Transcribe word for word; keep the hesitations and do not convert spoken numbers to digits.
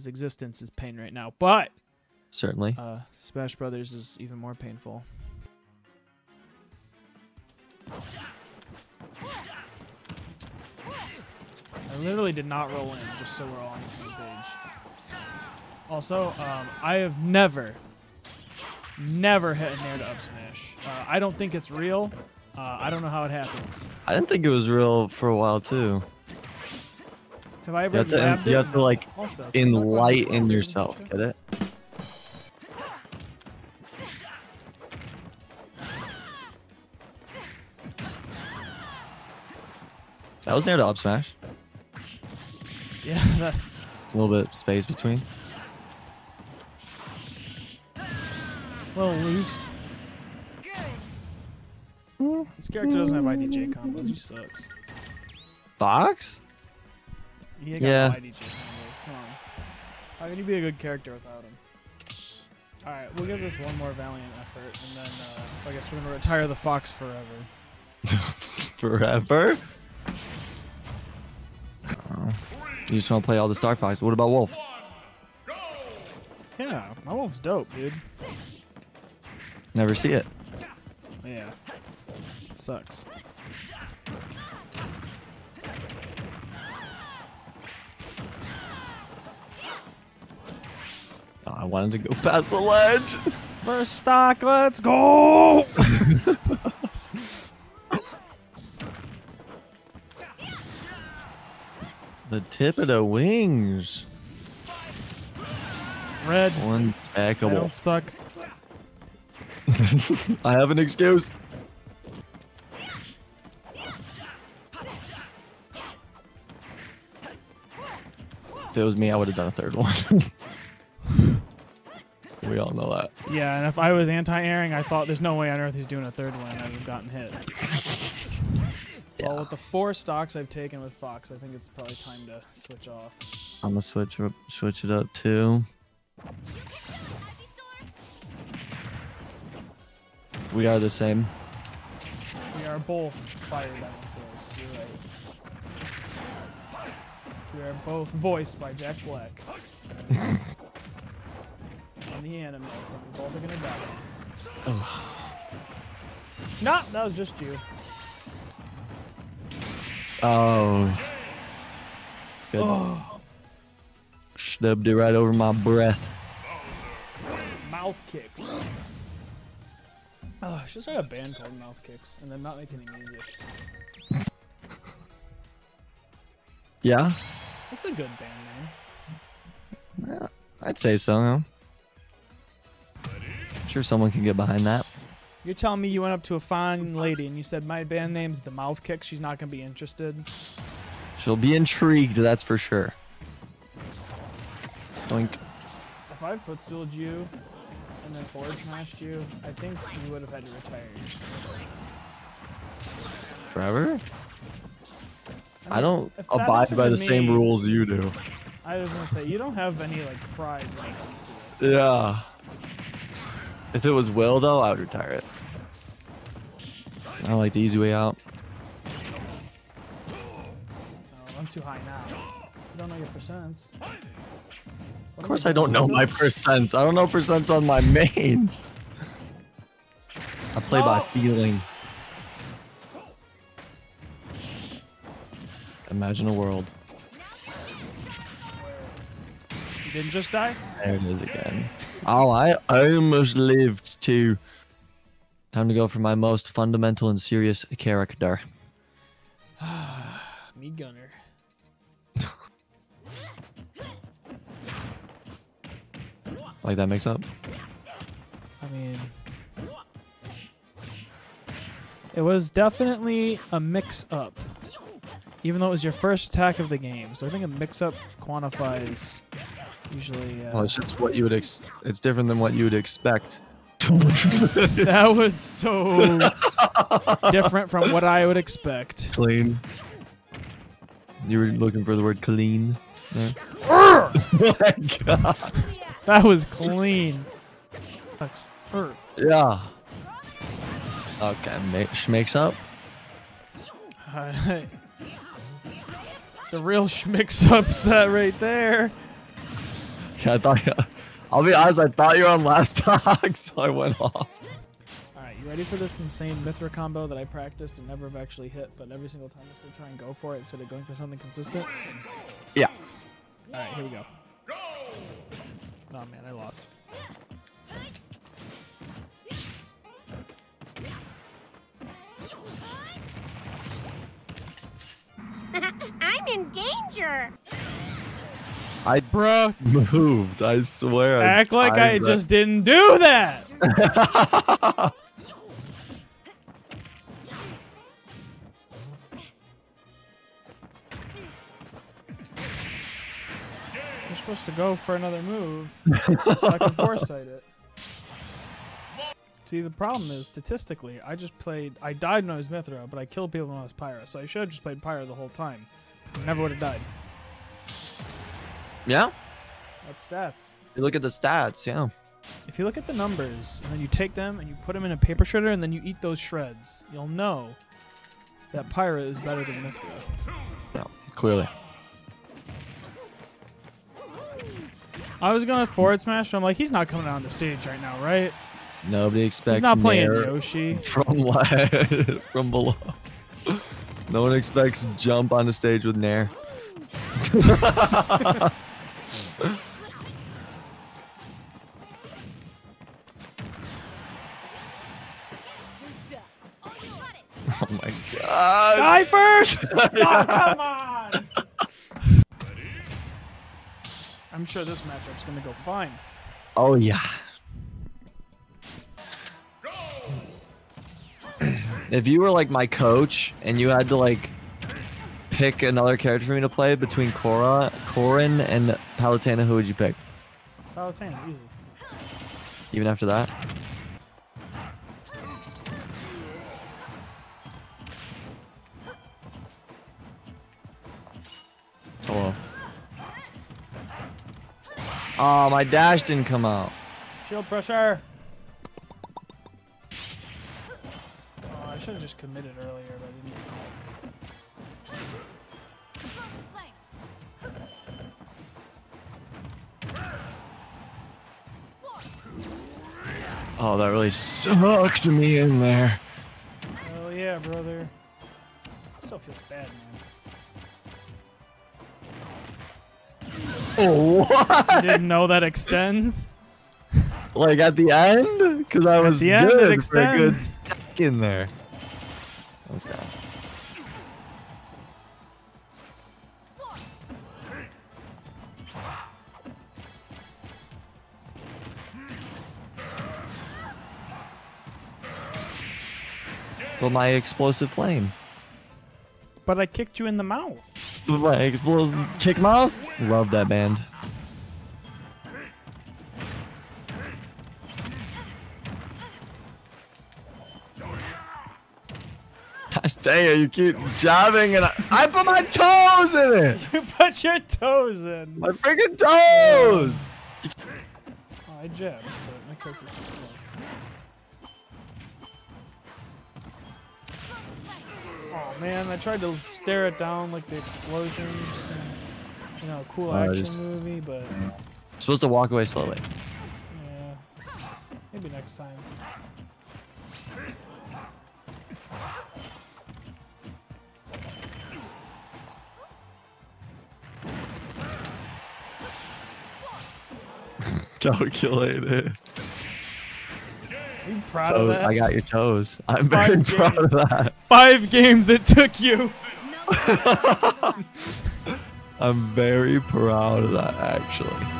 his existence is pain right now. But certainly, uh, Smash Brothers is even more painful. I literally did not roll in, just so we're all on the same page. Also, um, I have never, never hit an air to up smash. Uh, I don't think it's real. Uh, I don't know how it happens. I didn't think it was real for a while, too. Have I ever you have to, and, you have to like, also, enlighten yourself, get it? That was near to up smash. Yeah. That... A little bit of space between. A little loose. Good. This character doesn't have I D J combos. He sucks. Fox? He got yeah. I D J combos. Come on. How can you be a good character without him? All right, we'll give this one more valiant effort, and then uh, I guess we're gonna retire the Fox forever. Forever? You just want to play all the Star Fox. What about Wolf? Yeah, my Wolf's dope, dude. Never see it. Yeah. It sucks. Oh, I wanted to go past the ledge. First stock, let's go! The tip of the wings. Red. One tackable. I don't suck. I have an excuse. If it was me, I would have done a third one. We all know that. Yeah, and if I was anti-airing, I thought there's no way on earth he's doing a third one. I would have gotten hit. Well, with the four stocks I've taken with Fox, I think it's probably time to switch off. I'm gonna switch up, switch it up too. We are the same. We are both fire dinosaurs. You're right. We are both voiced by Jack Black. In the anime, we both are gonna die. Oh. No, that was just you. Oh, good. Oh. Snubbed it right over my breath. Mouth kicks. Oh, I should start a band called Mouth Kicks and then not make any music. Yeah? That's a good band name. Yeah, I'd say so, huh? I'm sure someone can get behind that. You're telling me you went up to a fine lady and you said, my band name's The Mouthkick. She's not going to be interested. She'll be intrigued, that's for sure. Doink. If I footstooled you and then forward smashed you, I think you would have had to retire. Forever? I, mean, I don't abide by the me, same rules you do. I was going to say, you don't have any like pride when it comes to this. Yeah. If it was Will, though, I would retire it. I like the easy way out. Oh, I'm too high now. You don't know your percents. Of course I don't know my percents. I don't know percents on my mains. I play oh. by feeling. Imagine a world. You didn't just die? There it is again. Oh, I almost lived too. Time to go for my most fundamental and serious character. Me, Gunner. Like that mix up? I mean, it was definitely a mix up. Even though it was your first attack of the game. So I think a mix up quantifies. Usually, uh, well, it's just what you would. Ex it's different than what you would expect. That was so different from what I would expect. Clean. You were looking for the word clean. There. Oh my God. That was clean. Yeah. Okay, make makes up. Uh, the real schmix up that right there. Yeah, I thought. You, I'll be honest. I thought you were on last talk, so I went off. All right, you ready for this insane Mythra combo that I practiced and never have actually hit? But every single time I still try and go for it instead of going for something consistent. Yeah. All right, here we go. Oh man, I lost. I'm in danger. I bro moved. I swear. Act I like I that. just didn't do that. You're supposed to go for another move so I can foresight it. See, the problem is, statistically, I just played... I died when I was Mythra, but I killed people when I was Pyra, so I should have just played Pyra the whole time. I never would have died. Yeah? That's stats. You look at the stats, yeah. If you look at the numbers, and then you take them, and you put them in a paper shredder, and then you eat those shreds, you'll know that Pyra is better than Mythra. Yeah, clearly. I was going to forward smash, but I'm like, he's not coming out on the stage right now, right? Nobody expects He's not playing Yoshi from from below. No one expects jump on the stage with Nair. Oh my god! Die first! Oh, come on! I'm sure this matchup's gonna go fine. Oh yeah. If you were like my coach and you had to like pick another character for me to play between Cora, Corrin and Palutena, who would you pick? Palutena, easy. Even after that? Hello. Oh, my dash didn't come out. Shield pressure. I should have just committed earlier, but I didn't. Oh, that really sucked me in there. Hell yeah, brother. Still feels bad, man. Oh, what? You didn't know that extends? Like at the end? Because I at was the end, good it for a good stack in there. Okay. But my explosive flame. But I kicked you in the mouth. But my explosive kick mouth? Love that band. Gosh dang it, you keep jabbing and I, I put my toes in it! You put your toes in! My freaking toes! Oh, I jabbed, but my character's just low. Oh man, I tried to stare it down like the explosions and, you know, cool action uh, just, movie, but... You're supposed to walk away slowly. Yeah. Maybe next time. Calculated. Are you proud toes. of that? I got your toes. I'm Five very games. proud of that. Five games it took you. I'm very proud of that, actually.